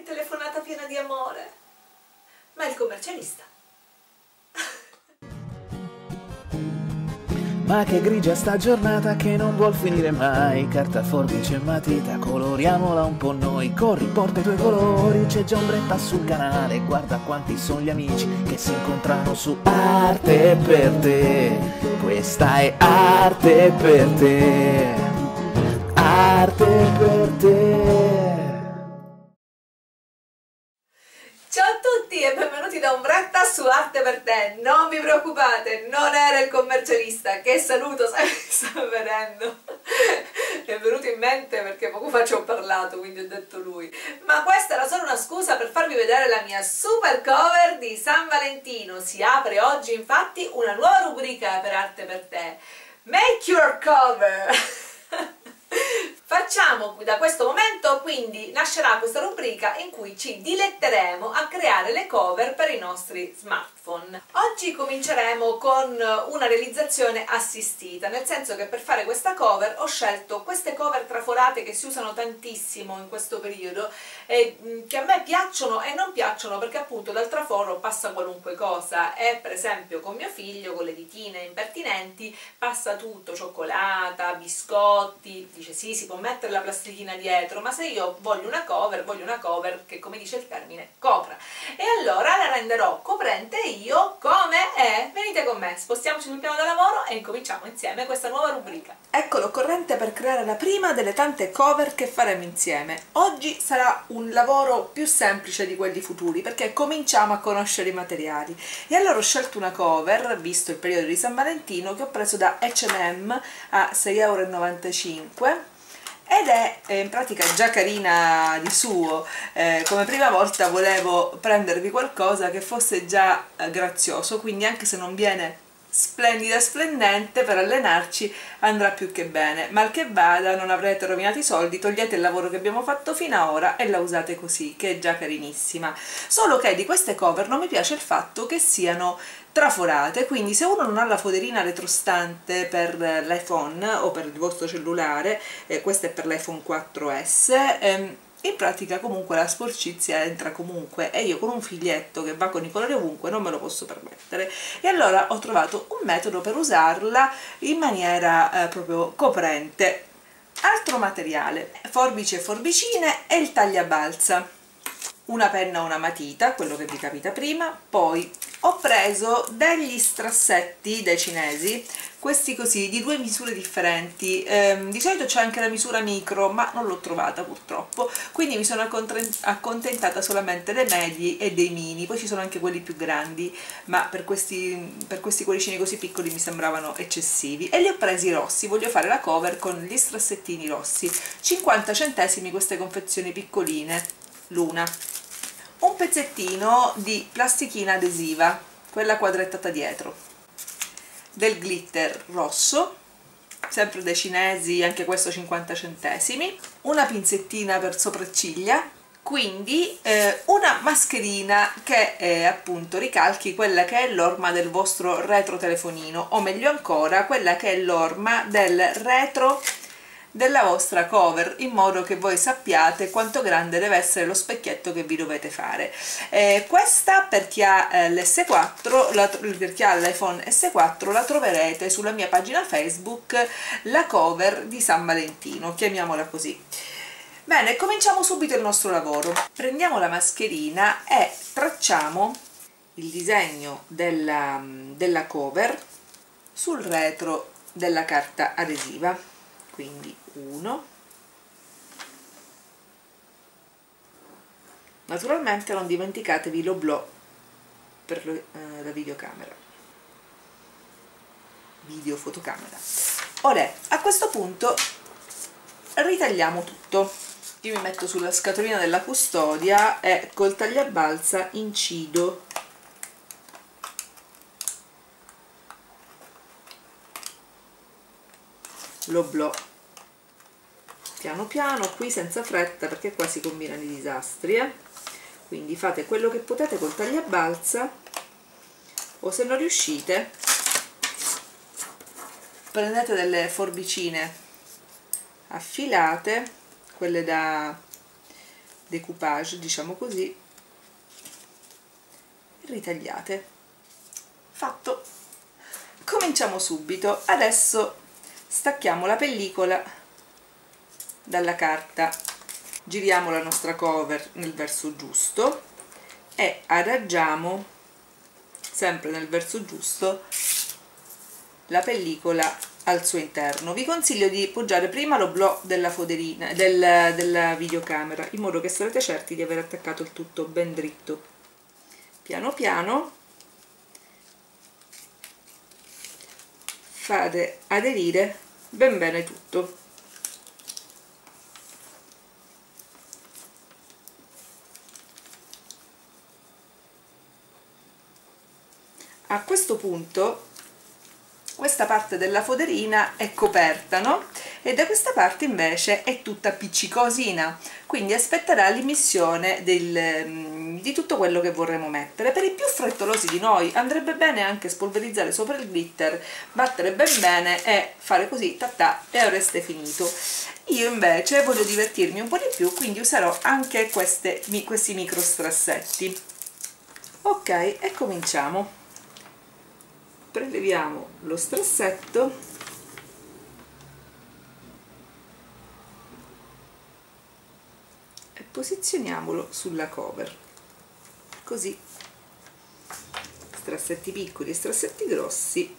che telefonata piena di amore! Ma il commercialista! Ma che grigia sta giornata che non vuol finire mai. Carta, forbice e matita, coloriamola un po' noi. Corri, porta i tuoi colori, c'è già Ombretta sul canale. Guarda quanti sono gli amici che si incontrano su Arte per te. Questa è Arte per te. Arte per te. Ciao a tutti e benvenuti da Ombretta su Arte per te. Non vi preoccupate, non era il commercialista, che saluto, sta vedendo, mi è venuto in mente perché poco fa ci ho parlato, quindi ho detto lui, ma questa era solo una scusa per farvi vedere la mia super cover di San Valentino. Si apre oggi infatti una nuova rubrica per Arte per te, Make Your Cover. Facciamo da questo momento, quindi nascerà questa rubrica in cui ci diletteremo a creare le cover per i nostri smartphone. Oggi cominceremo con una realizzazione assistita, nel senso che per fare questa cover ho scelto queste cover traforate che si usano tantissimo in questo periodo e che a me piacciono e non piacciono perché appunto dal traforo passa qualunque cosa e per esempio con mio figlio, con le ditine impertinenti, passa tutto, cioccolata, biscotti, dice sì, si può mettere la plastichina dietro, ma se io voglio una cover che, come dice il termine, copra. E allora la renderò coprente io come è. Venite con me, spostiamoci sul piano da lavoro e incominciamo insieme questa nuova rubrica. Ecco l'occorrente per creare la prima delle tante cover che faremo insieme. Oggi sarà un lavoro più semplice di quelli futuri perché cominciamo a conoscere i materiali. E allora ho scelto una cover, visto il periodo di San Valentino, che ho preso da H&M a 6,95 €. Ed è in pratica già carina di suo, come prima volta volevo prendervi qualcosa che fosse già grazioso, quindi anche se non viene splendida splendente, per allenarci andrà più che bene. Mal che vada non avrete rovinato i soldi, togliete il lavoro che abbiamo fatto fino ad ora e la usate così, che è già carinissima. Solo che di queste cover non mi piace il fatto che siano traforate, quindi se uno non ha la foderina retrostante per l'iPhone o per il vostro cellulare, questa è per l'iPhone 4S, in pratica comunque la sporcizia entra comunque e io con un figlietto che va con i colori ovunque non me lo posso permettere. E allora ho trovato un metodo per usarla in maniera proprio coprente. Altro materiale, forbici e forbicine e il tagliabalza. Una penna o una matita, quello che vi capita prima. Poi ho preso degli strassetti dai cinesi, questi così, di due misure differenti. Di solito c'è anche la misura micro, ma non l'ho trovata purtroppo, quindi mi sono accontentata solamente dei medi e dei mini. Poi ci sono anche quelli più grandi, ma per questi cuoricini così piccoli mi sembravano eccessivi. E li ho presi rossi, voglio fare la cover con gli strassettini rossi, 50 centesimi queste confezioni piccoline, l'una. Un pezzettino di plastichina adesiva, quella quadrettata dietro, del glitter rosso, sempre dei cinesi, anche questo 50 centesimi, una pinzettina per sopracciglia, quindi una mascherina che appunto ricalchi quella che è l'orma del vostro retro telefonino, o meglio ancora quella che è l'orma del retro della vostra cover, in modo che voi sappiate quanto grande deve essere lo specchietto che vi dovete fare. Questa, per chi ha l'iPhone S4, la troverete sulla mia pagina Facebook, la cover di San Valentino, chiamiamola così. Bene, cominciamo subito il nostro lavoro. Prendiamo la mascherina e tracciamo il disegno della cover sul retro della carta adesiva. Quindi 1, naturalmente non dimenticatevi l'oblò per la videocamera, videofotocamera. Ora, a questo punto ritagliamo tutto. Io mi metto sulla scatolina della custodia e col tagliabalza incido l'oblò piano piano, qui senza fretta perché qua si combinano i disastri, quindi fate quello che potete col tagliabalza, o se non riuscite prendete delle forbicine affilate, quelle da decoupage, diciamo così, ritagliate. Fatto! Cominciamo subito. Adesso stacchiamo la pellicola dalla carta, giriamo la nostra cover nel verso giusto e adagiamo sempre nel verso giusto la pellicola al suo interno. Vi consiglio di poggiare prima l'oblò della foderina della videocamera, in modo che sarete certi di aver attaccato il tutto ben dritto. Piano piano fate aderire ben bene tutto. A questo punto questa parte della foderina è coperta, no? E da questa parte invece è tutta appiccicosina, quindi aspetterà l'immissione di tutto quello che vorremmo mettere. Per i più frettolosi di noi andrebbe bene anche spolverizzare sopra il glitter, battere ben bene e fare così, tatà, e avreste finito. Io invece voglio divertirmi un po' di più, quindi userò anche questi micro strassetti. Ok, e cominciamo. Preleviamo lo strassetto e posizioniamolo sulla cover, così, strassetti piccoli e strassetti grossi,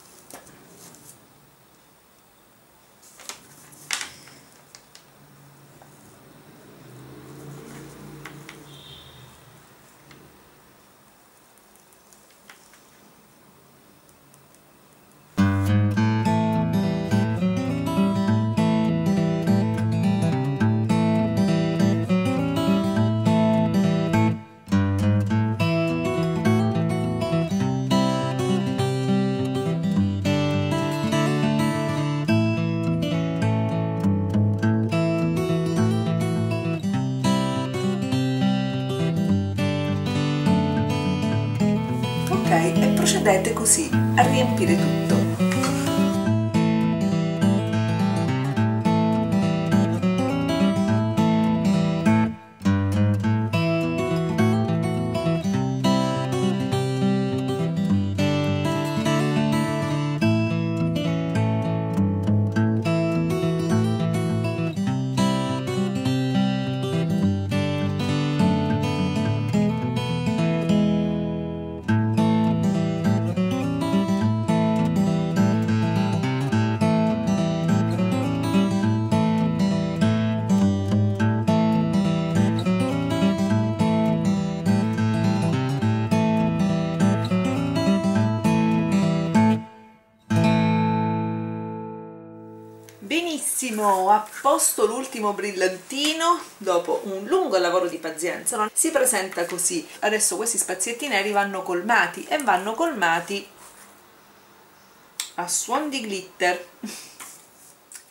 e procedete così a riempire tutto. Benissimo, a posto l'ultimo brillantino. Dopo un lungo lavoro di pazienza, no? Si presenta così. Adesso questi spazietti neri vanno colmati e vanno colmati a suon di glitter.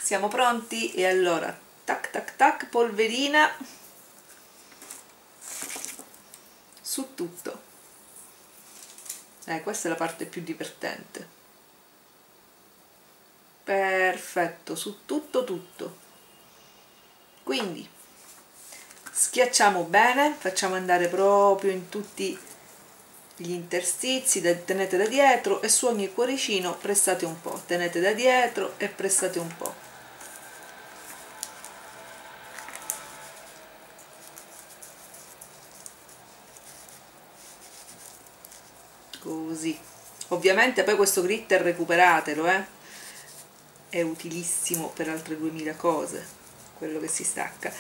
Siamo pronti? E allora tac tac tac, polverina su tutto. Questa è la parte più divertente. Perfetto, su tutto. Quindi schiacciamo bene, facciamo andare proprio in tutti gli interstizi, tenete da dietro e su ogni cuoricino pressate un po', tenete da dietro e pressate un po'. Così. Ovviamente poi questo glitter recuperatelo, è utilissimo per altre 2000 cose, quello che si stacca.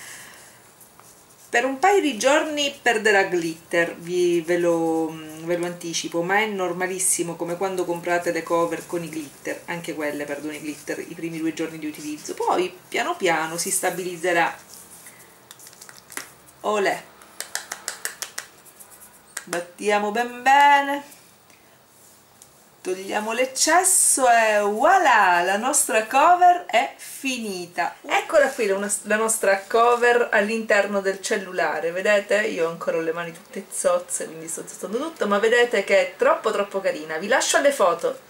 Per un paio di giorni perderà glitter, ve lo anticipo, ma è normalissimo, come quando comprate le cover con i glitter, anche quelle perdono i glitter i primi 2 giorni di utilizzo, poi piano piano si stabilizzerà. Olè, battiamo ben bene, togliamo l'eccesso e voilà, la nostra cover è finita. Eccola qui la nostra cover all'interno del cellulare, vedete? Io ho ancora le mani tutte zozze, quindi sto zozzando tutto, ma vedete che è troppo carina. Vi lascio le foto.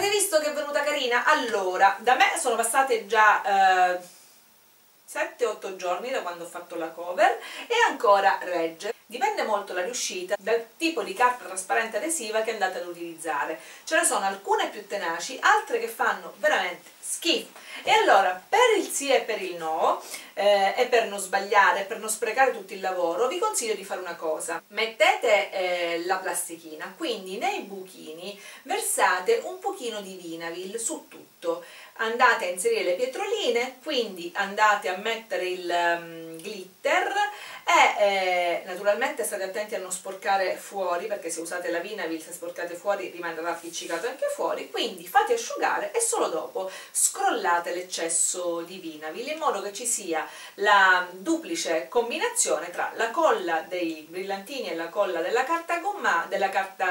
Avete visto che è venuta carina? Allora, da me sono passate già 7-8 giorni da quando ho fatto la cover e ancora regge. Dipende molto la riuscita dal tipo di carta trasparente adesiva che andate ad utilizzare. Ce ne sono alcune più tenaci, altre che fanno veramente schifo. E allora, per il sì e per il no, e per non sbagliare, per non sprecare tutto il lavoro, vi consiglio di fare una cosa. Mettete la plastichina, quindi nei buchini versate un pochino di Vinavil su tutto. Andate a inserire le pietroline, quindi andate a mettere il glitter e naturalmente state attenti a non sporcare fuori, perché se usate la Vinavil, se sporcate fuori rimarrà appiccicato anche fuori, quindi fate asciugare e solo dopo scrollate l'eccesso di Vinavil in modo che ci sia la duplice combinazione tra la colla dei brillantini e la colla della carta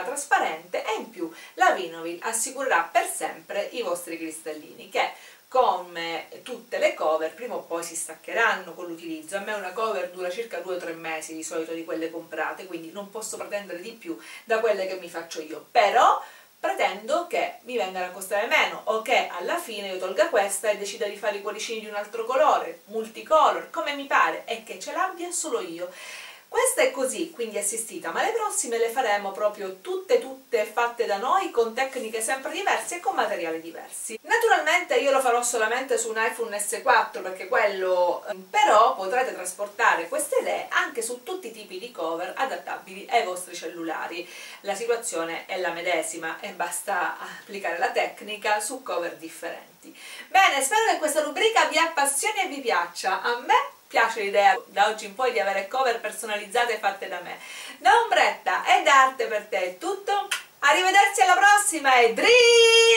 trasparente, e in più la Vinavil assicurerà per sempre i vostri cristallini che, come tutte le cover, prima o poi si staccheranno con l'utilizzo. A me una cover dura circa 2 o 3 mesi di solito, di quelle comprate, quindi non posso pretendere di più da quelle che mi faccio io, però pretendo che mi vengano a costare meno, o che alla fine io tolga questa e decida di fare i cuoricini di un altro colore, multicolor, come mi pare, e che ce l'abbia solo io. Questa è così, quindi assistita, ma le prossime le faremo proprio tutte fatte da noi, con tecniche sempre diverse e con materiali diversi. Naturalmente io lo farò solamente su un iPhone S4, perché quello, però potrete trasportare queste idee anche su tutti i tipi di cover adattabili ai vostri cellulari. La situazione è la medesima e basta applicare la tecnica su cover differenti. Bene, spero che questa rubrica vi appassioni e vi piaccia. A me piace l'idea da oggi in poi di avere cover personalizzate fatte da me. Da Ombretta e da Arte per Te è tutto, arrivederci alla prossima e dream!